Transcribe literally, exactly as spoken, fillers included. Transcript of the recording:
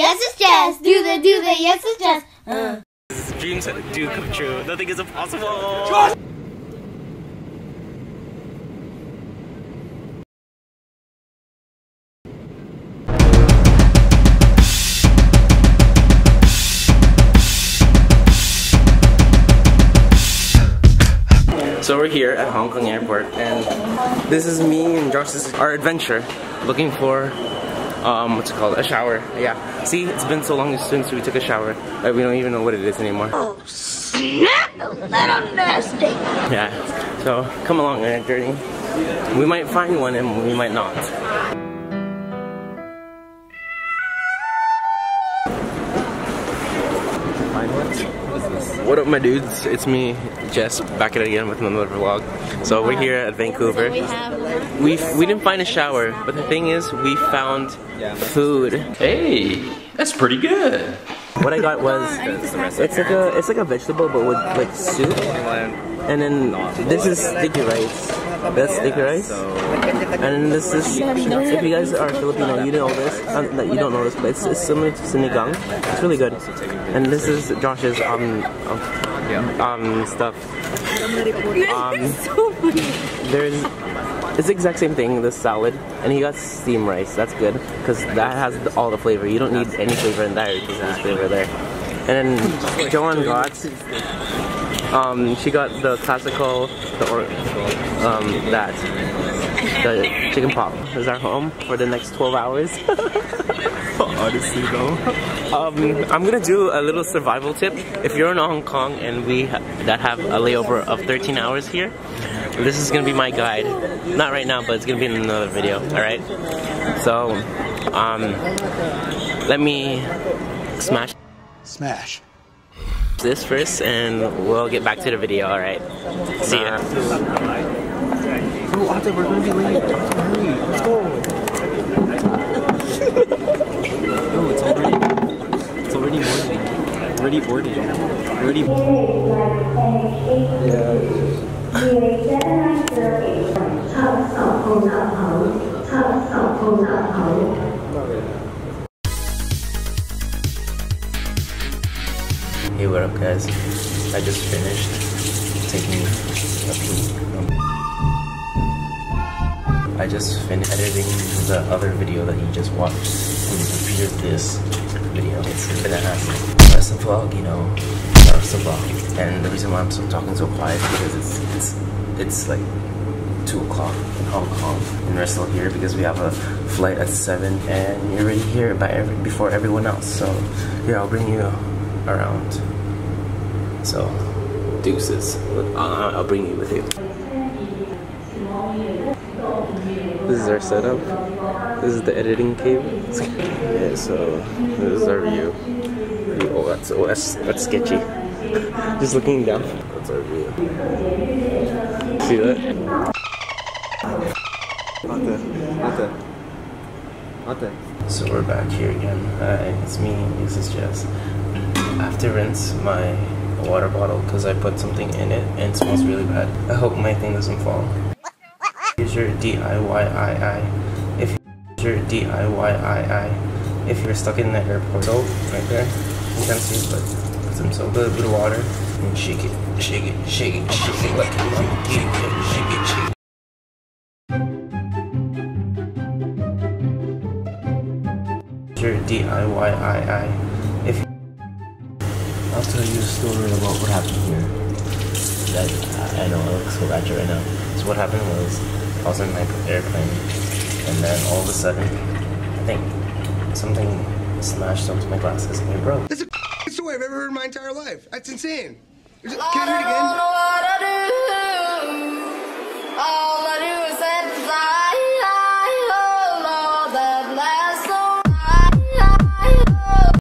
Yesitssjess, do the, do the Yesitssjess. Uh. Dreams do come true. Nothing is impossible. Josh! So we're here at Hong Kong Airport, and this is me and Josh. This is our adventure, looking for um, what's it called? A shower. Yeah. See, it's been so long since we took a shower that we don't even know what it is anymore. Oh snap! A little nasty. Yeah. So come along on our journey. We might find one, and we might not. What up my dudes, it's me, Jess, back at it again with another vlog. So we're here at Vancouver. We have we, we didn't find a shower, but the thing is we found food. Hey, that's pretty good. What I got was, it's like a it's like a vegetable but with like soup. And then this is sticky rice. That's sticky rice. And this is, if you guys are Filipino, you know this. Um, you don't know this, but it's, it's similar to sinigang. It's really good. And this is Josh's um um, um stuff. Um, there's it's the exact same thing. This salad, and he got steamed rice. That's good because that has all the flavor. You don't need any flavor in that. Because there's flavor there. And then John got. Um, she got the classical, the or, um, that, the chicken pop. This is our home for the next twelve hours. Odyssey though. Um, I'm gonna do a little survival tip. If you're in Hong Kong and we ha that have a layover of thirteen hours here, this is gonna be my guide. Not right now, but it's gonna be in another video. All right. So, um, let me smash. Smash. This first and we'll get back to the video, alright. See ya. Oh, Ate, we're gonna be late. Hurry, let's go. Oh, it's already it's already boarding. Already boarding. Already Yeah. Hey, what up guys, I just finished taking a peek. I just finished editing the other video that you just watched and prepared this video. It's been a hassle. But it's a vlog, you know, it's a vlog. And the reason why I'm so talking so quiet is because it's, it's, it's like two o'clock in Hong Kong and we're still here because we have a flight at seven and you're already here by every, before everyone else. So yeah, I'll bring you around. So, deuces. Uh, I'll bring you with you. This is our setup. This is the editing cable. Yeah, so this is our view. Oh, that's oh, that's, that's sketchy. Just looking down. That's our view. See that? Not there. Not there. Not there. So we're back here again. Hi, it's me. This is Jess. I have to rinse my water bottle because I put something in it and it smells really bad. I hope my thing doesn't fall. Here's your D I Y I I. If you're D I Y I I. If you're stuck in the airport, oh, right there. You can't see it, but put some soap, a little bit of water, and shake it, shake it, shake it, shake it, like it, shake it, shake it, shake it. Your D I Y I I. I'll tell you a story about what happened here. That I, I know I look so ratchet right now. So what happened was I was in my airplane, and then all of a sudden, I think something smashed onto my glasses and they broke. That's the best story I've ever heard in my entire life. That's insane. Can I hear it again?